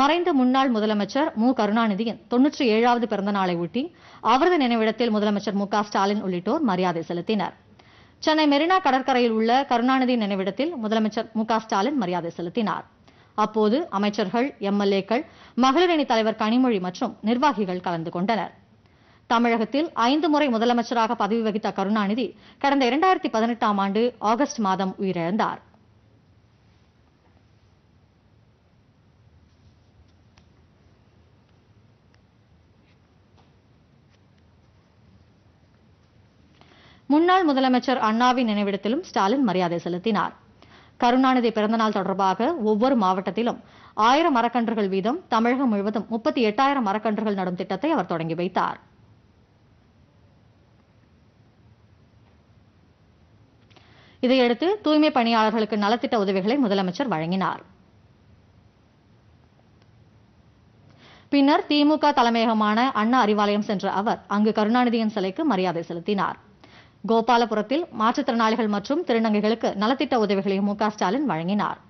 மறைந்த முன்னாள் முதலமைச்சர் மு. கருணாநிதியின் 97வது பிறந்த நாளை ஒட்டி அவரது நினைவிடத்தில் முதலமைச்சர் மு.க. ஸ்டாலின் உள்ளிட்டோர் மரியாதை செலுத்தினர். சென்னை மெரினா கடற்கரையில் உள்ள கருணாநிதி நினைவிடத்தில் முதலமைச்சர் மு.க. ஸ்டாலின் மரியாதை செலுத்தினார். அப்போது அமைச்சர்கள், எம்எல்ஏக்கள், மகளிரணி தலைவர் கனிமொழி மற்றும் நிர்வாகிகள் கலந்து கொண்டனர். தமிழகத்தில் 5 முறை முதலமைச்சராக பதவி வகித்த கருணாநிதி கடந்த 2018 ஆண்டு ஆகஸ்ட் மாதம் உயிரிழந்தார். முன்னாள் முதலமைச்சர் அண்ணாவின் நினைவிடத்திலும் ஸ்டாலின் மரியாதை செலுத்தினார். கருணாநிதி பிறந்தநாள் தொடர்பாக ஒவ்வொரு மாவட்டத்திலும் 1000 மரக்கன்றுகள் வீதம் தமிழகம் முழுவதும் 38,000 மரக்கன்றுகள் நடும் திட்டத்தை அவர் தொடங்கி வைத்தார். இதையடுத்து தூய்மை பணியாளர்களுக்கு நலத்திட்ட உதவிகளை முதலமைச்சர் வழங்கினார். பின்னர் திமுக தலைமையகமான அண்ணா அறிவாலயம் சென்ற அவர் அங்கு கருணாநிதியின் சிலைக்கு மரியாதை செலுத்தினார். கோபாலபுரத்தில் மாற்றுத்திறனாளிகள் மற்றும் திருநங்கைகளுக்கு நலத்திட்ட உதவிகளை மு.க. ஸ்டாலின் வழங்கினார்.